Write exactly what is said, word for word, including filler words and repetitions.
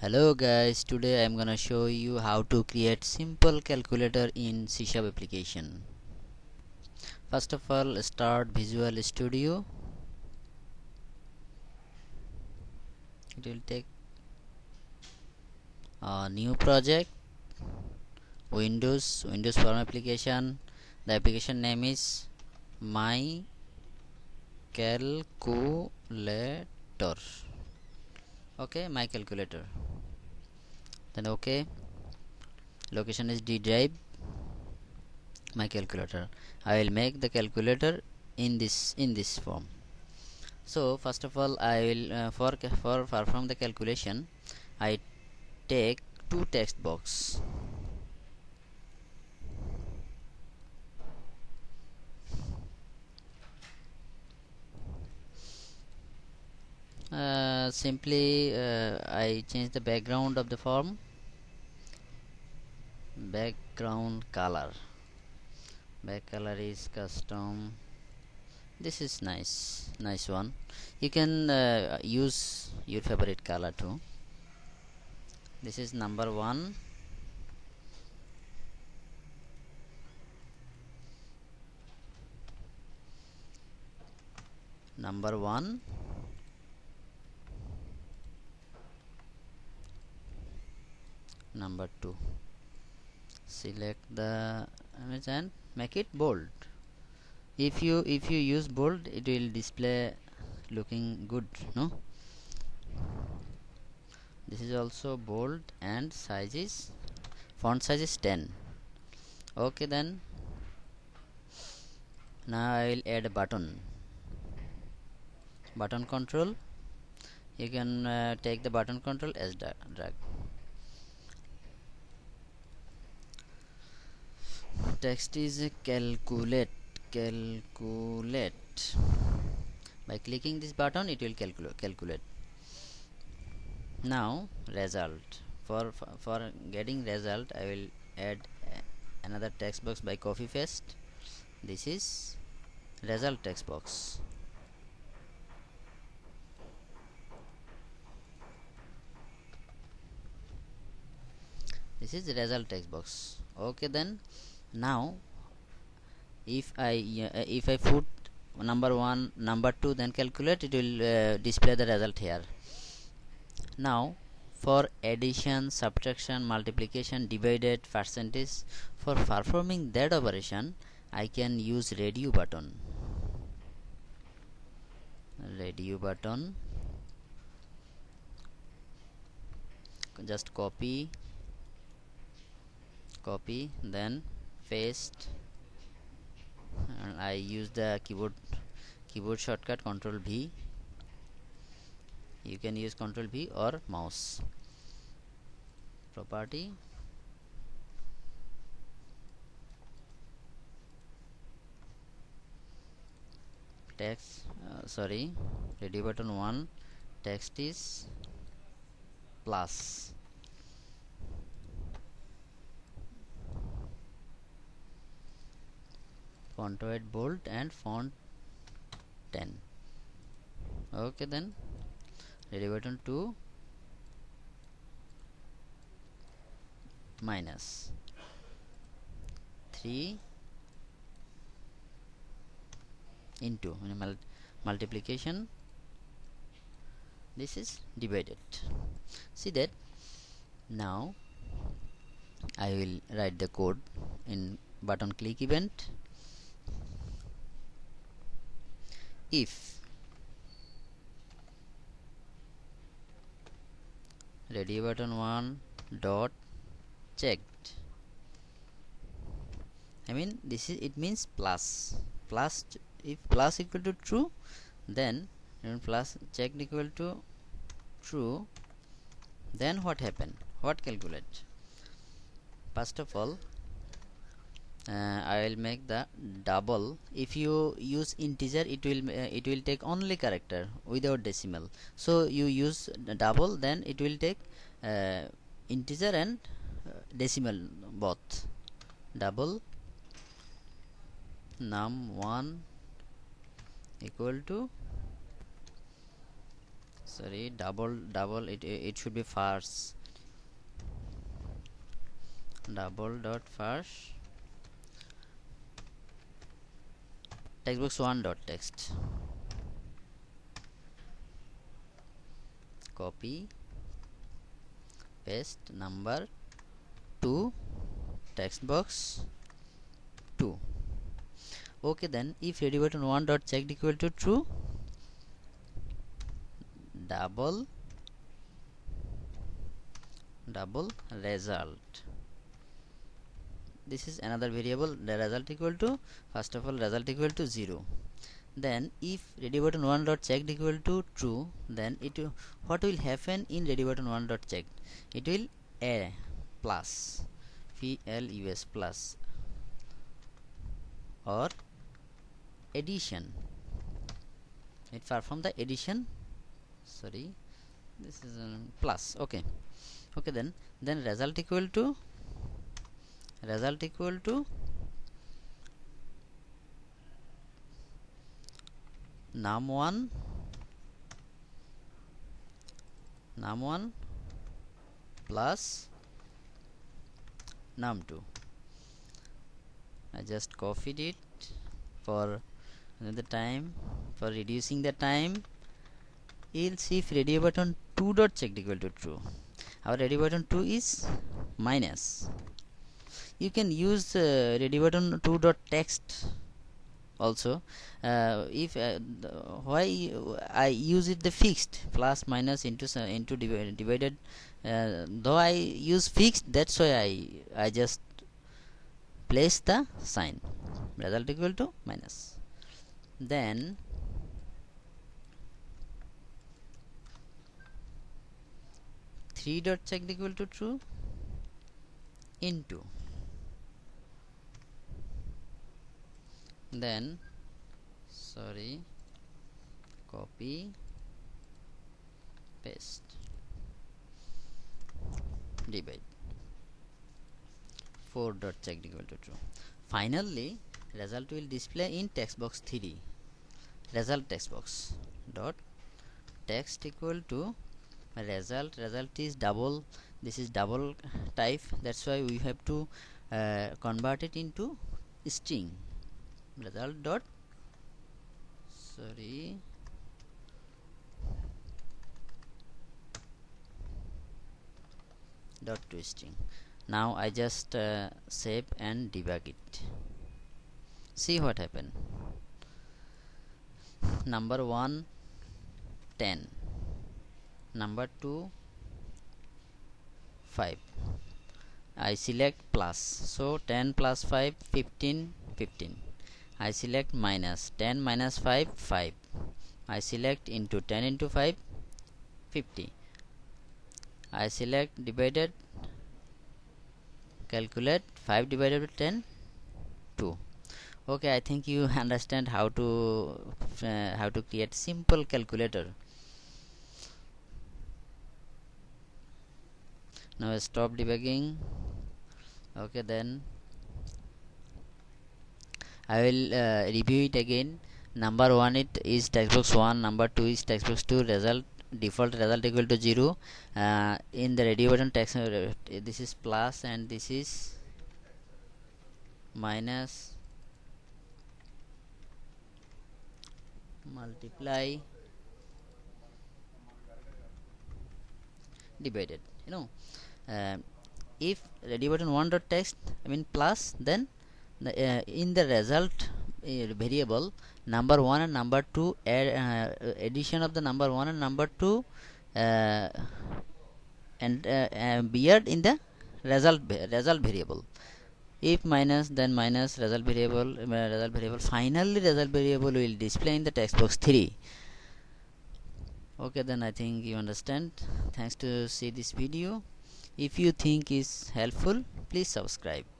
Hello guys, today I'm gonna show you how to create simple calculator in C sharp application. First of all, start Visual Studio. It will take a new project, Windows, Windows Form Application. The application name is My Calculator. Okay, My Calculator. Then okay, location is D drive. My calculator, I will make the calculator in this in this form. So first of all, I will uh, for for perform the calculation, I take two text box. Uh, simply uh, I change the background of the form, background color. Back color is custom. This is nice nice one. You can uh, use your favorite color too. This is number one. Number one. Number two. Select the image and make it bold. If you if you use bold, it will display looking good, no? This is also bold and size is font size is ten. Okay, then now I will add a button. Button control. You can uh, take the button control as drag. Text is calculate calculate by clicking this button, it will calculate calculate. Now result, for for getting result, I will add another text box by copy paste. This is result text box. This is result text box. Okay, then now if I uh, if I put number one, number two, then calculate, it will uh, display the result here. Now for addition, subtraction, multiplication, divided, percentage, for performing that operation, I can use radio button. Radio button just copy copy then paste, and I use the keyboard keyboard shortcut Control V. You can use Control V or mouse. Property, text uh, sorry radio button one, text is plus. Font weight bold and font ten. Okay, then radio button two minus three into multiplication. This is divided. See that? Now I will write the code in button click event. If radio button one dot checked, I mean this is it means plus plus if plus equal to true, then and plus checked equal to true, then what happened? What calculate? First of all, Uh, I will make the double. If you use integer, it will uh, it will take only character without decimal. So you use double, then it will take uh, integer and uh, decimal both. Double num one equal to sorry double double it it should be first double dot first text box one dot text, copy paste number two text box two. Okay, then if radio button one dot checked equal to true, double double result, this is another variable, the result equal to, first of all result equal to zero. Then if radio button one dot checked equal to true, then it what will happen in radio button one dot checked? It will a plus p l u s plus or addition, it perform the addition, sorry this is um, plus. Okay, okay, then then result equal to result equal to num one num one plus num two. I just copied it for another time, for reducing the time. You'll see if radio button two dot checked equal to true, our radio button two is minus. You can use uh, radio button two dot text also. Uh, if uh, the, why I use it the fixed plus minus into into divided, divided uh, though I use fixed, that's why I I just place the sign result equal to minus. Then three dot checked equal to true, into, then sorry copy paste divide, four dot checked equal to true. Finally result will display in text box three, result text box dot text equal to result, result is double, this is double type, that's why we have to uh, convert it into string, result dot sorry dot to string. Now I just uh, save and debug it, see what happened. Number one ten, number two five. I select plus, so ten plus five fifteen fifteen. I select minus, ten minus five five. I select into, ten into five fifty. I select divided, calculate five divided by ten two. Okay, I think you understand how to uh, how to create simple calculator. Now stop debugging. Okay, then I will uh, review it again. Number one it is text box one, number two is text box two, result default result equal to zero. Uh, in the radio button text, uh, this is plus and this is minus, multiply, divided. You know, uh, if radio button one dot text, I mean plus, then the, uh, in the result uh, variable number one and number two add, uh, addition of the number one and number two uh, and uh, uh, beard in the result result variable. If minus, then minus result variable uh, result variable. Finally, result variable will display in the text box three. Okay, then I think you understand. Thanks to see this video. If you think is helpful, please subscribe.